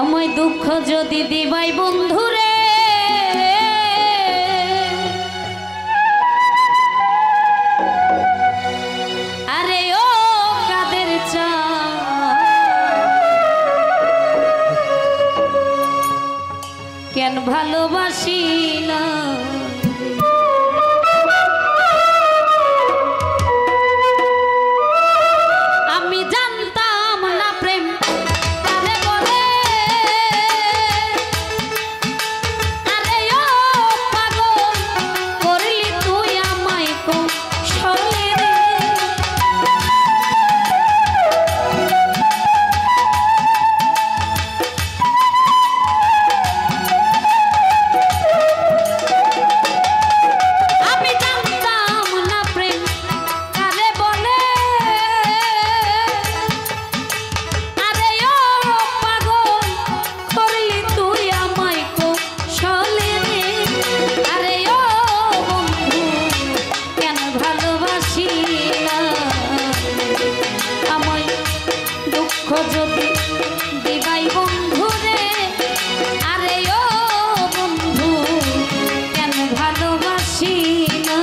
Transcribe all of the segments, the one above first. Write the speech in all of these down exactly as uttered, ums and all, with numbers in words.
আমায় দুঃখ যদি দিবাই বন্ধুরে, কেন ভালোবাসি না আমি জানতাম না প্রেম কারে বলে। আরে ও পাগল করলি তুই আমায় কৌশলে রে, যদি দিবাই বন্ধু রে। আরে ও বন্ধু কেন ভালোবাসি না।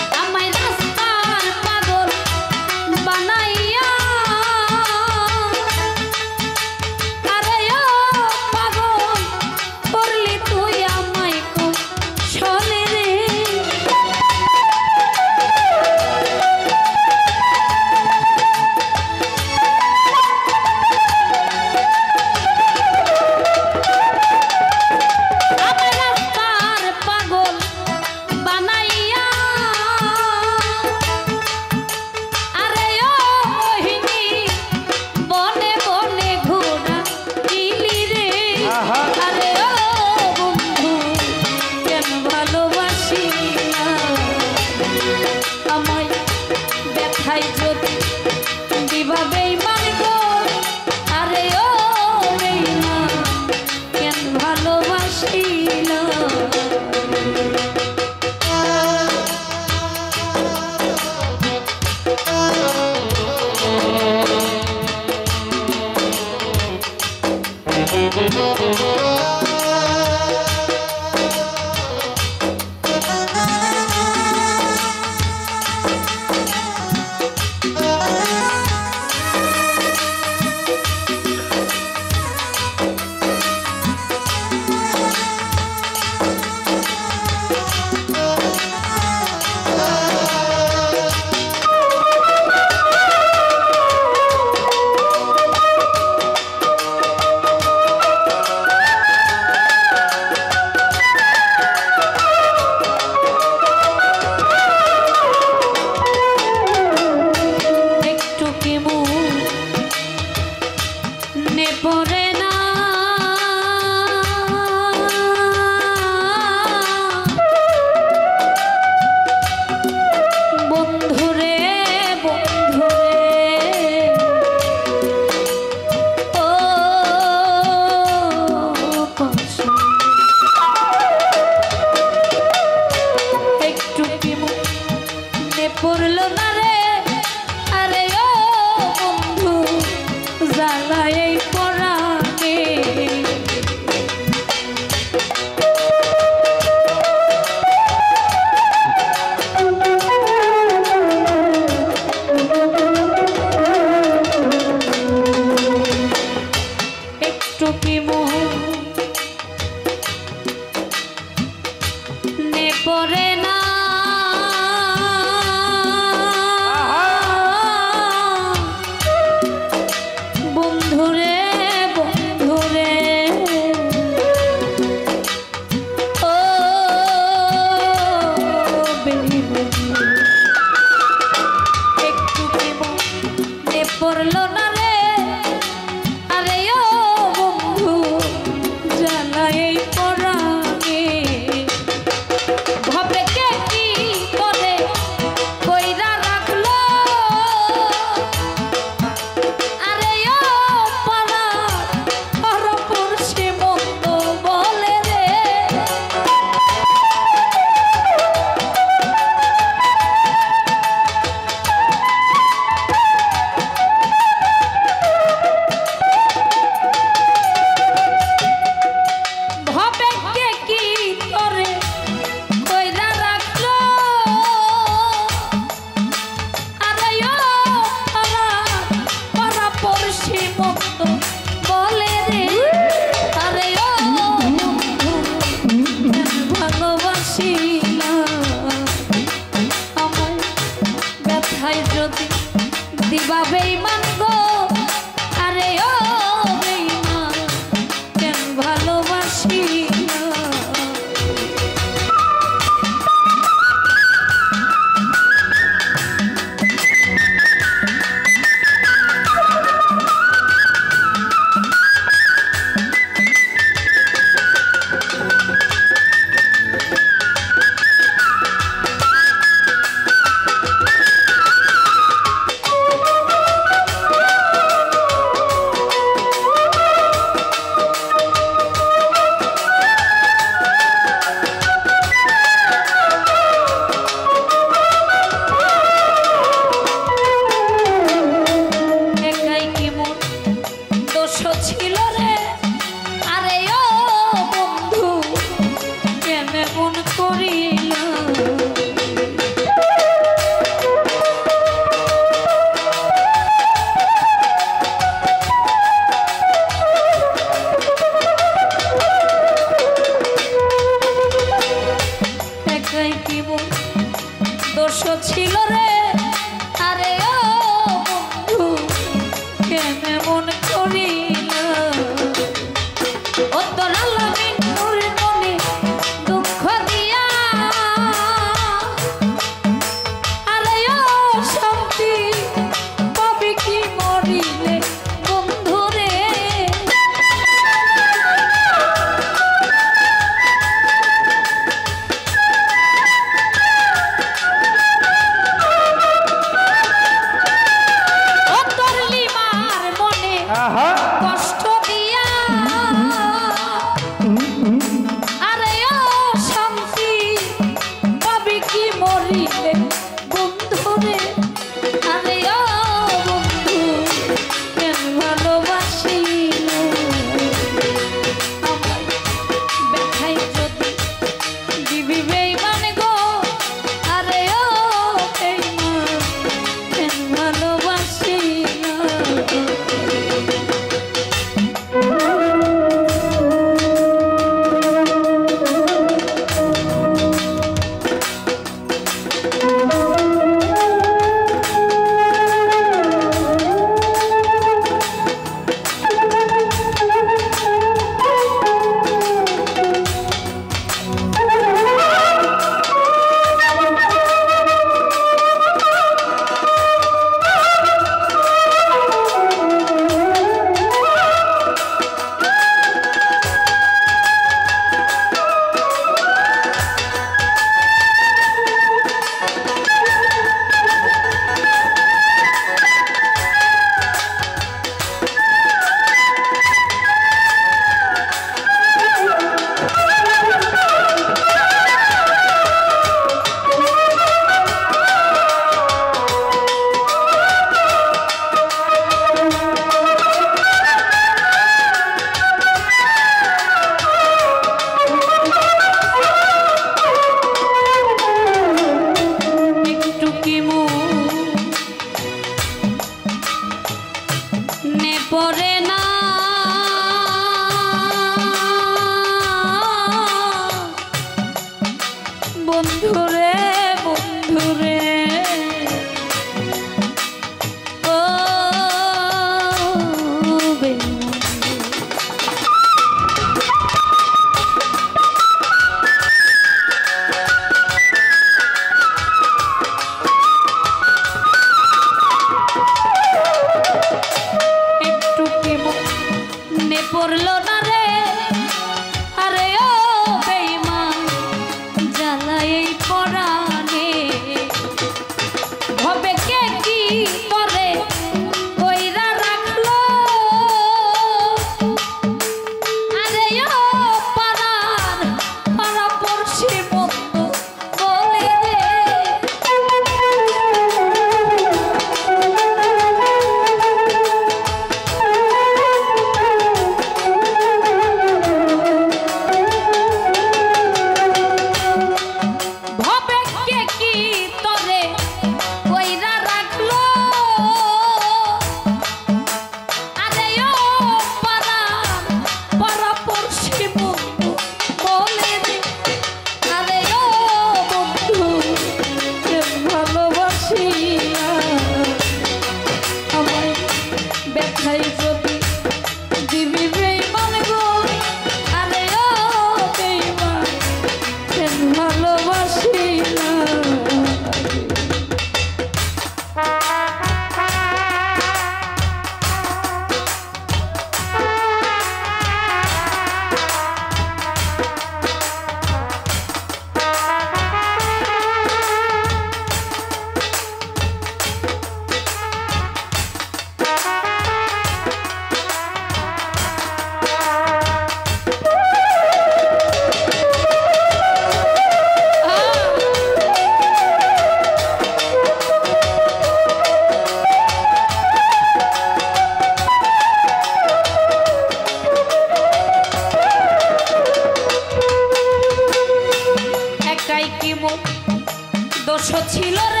ছিল রে।